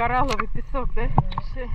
коралловый песок, да? Да.